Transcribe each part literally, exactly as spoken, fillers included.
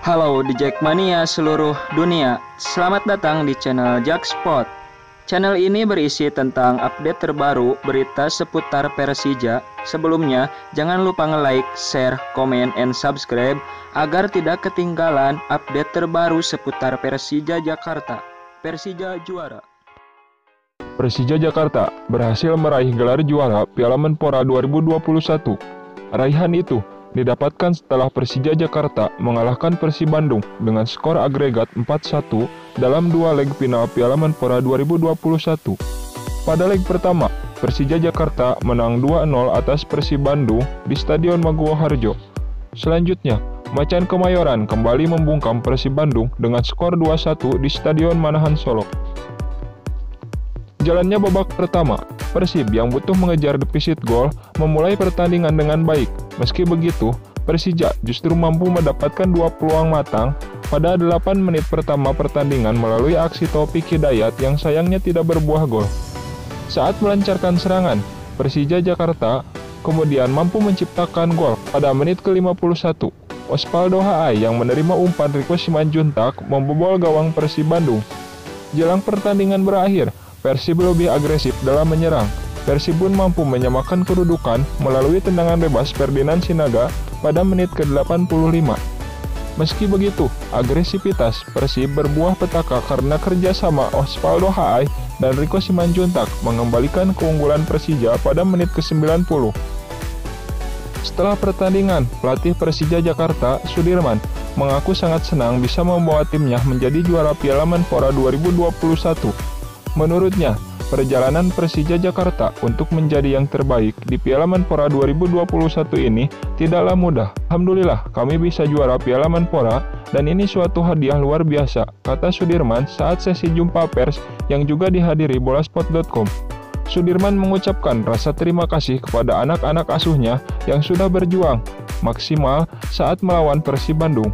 Halo The Jackmania seluruh dunia, selamat datang di channel JakSpot. Channel ini berisi tentang update terbaru berita seputar Persija. Sebelumnya, jangan lupa nge-like, share, komen, and subscribe agar tidak ketinggalan update terbaru seputar Persija Jakarta. Persija juara. Persija Jakarta berhasil meraih gelar juara Piala Menpora dua ribu dua puluh satu. Raihan itu didapatkan setelah Persija Jakarta mengalahkan Persib Bandung dengan skor agregat empat satu dalam dua leg final Piala Menpora dua ribu dua puluh satu. Pada leg pertama, Persija Jakarta menang dua nol atas Persib Bandung di Stadion Maguwoharjo. Selanjutnya, Macan Kemayoran kembali membungkam Persib Bandung dengan skor dua satu di Stadion Manahan Solo. Jalannya babak pertama, Persib yang butuh mengejar defisit gol memulai pertandingan dengan baik. Meski begitu, Persija justru mampu mendapatkan dua peluang matang pada delapan menit pertama pertandingan melalui aksi Taufik Hidayat yang sayangnya tidak berbuah gol. Saat melancarkan serangan, Persija Jakarta kemudian mampu menciptakan gol pada menit ke-lima puluh satu. Osvaldo Haay yang menerima umpan Rico Simanjuntak membobol gawang Persib Bandung. Jelang pertandingan berakhir, Persib lebih agresif dalam menyerang. Persib pun mampu menyamakan kedudukan melalui tendangan bebas Ferdinand Sinaga pada menit ke-delapan puluh lima. Meski begitu, agresivitas Persib berbuah petaka karena kerjasama Osvaldo Haay dan Rico Simanjuntak mengembalikan keunggulan Persija pada menit ke-sembilan puluh. Setelah pertandingan, pelatih Persija Jakarta, Sudirman, mengaku sangat senang bisa membawa timnya menjadi juara Piala Menpora dua ribu dua puluh satu. Menurutnya, perjalanan Persija Jakarta untuk menjadi yang terbaik di Piala Menpora dua ribu dua puluh satu ini tidaklah mudah. Alhamdulillah, kami bisa juara Piala Menpora dan ini suatu hadiah luar biasa, kata Sudirman saat sesi jumpa pers yang juga dihadiri bola sport titik com. Sudirman mengucapkan rasa terima kasih kepada anak-anak asuhnya yang sudah berjuang maksimal saat melawan Persib Bandung.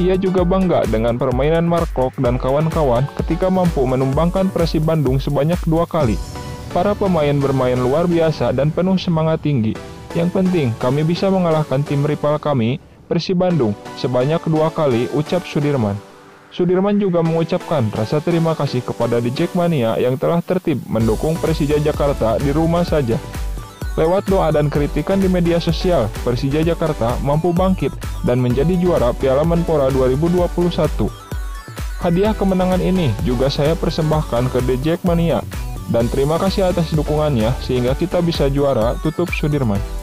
Ia juga bangga dengan permainan Marc Klok dan kawan-kawan ketika mampu menumbangkan Persib Bandung sebanyak dua kali. Para pemain bermain luar biasa dan penuh semangat tinggi. Yang penting, kami bisa mengalahkan tim rival kami, Persib Bandung, sebanyak dua kali, ucap Sudirman. Sudirman juga mengucapkan rasa terima kasih kepada The Jackmania yang telah tertib mendukung Persija Jakarta di rumah saja. Lewat doa dan kritikan di media sosial, Persija Jakarta mampu bangkit dan menjadi juara Piala Menpora dua ribu dua puluh satu. Hadiah kemenangan ini juga saya persembahkan ke The Jackmania, dan terima kasih atas dukungannya sehingga kita bisa juara, tutup Sudirman.